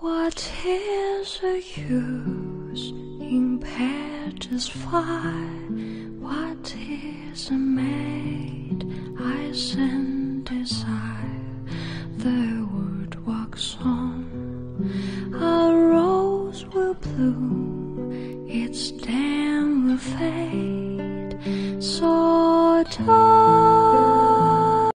What is the use in petrified? What is a maid? I send desire. The world walks on. A rose will bloom. Its stem will fade. So.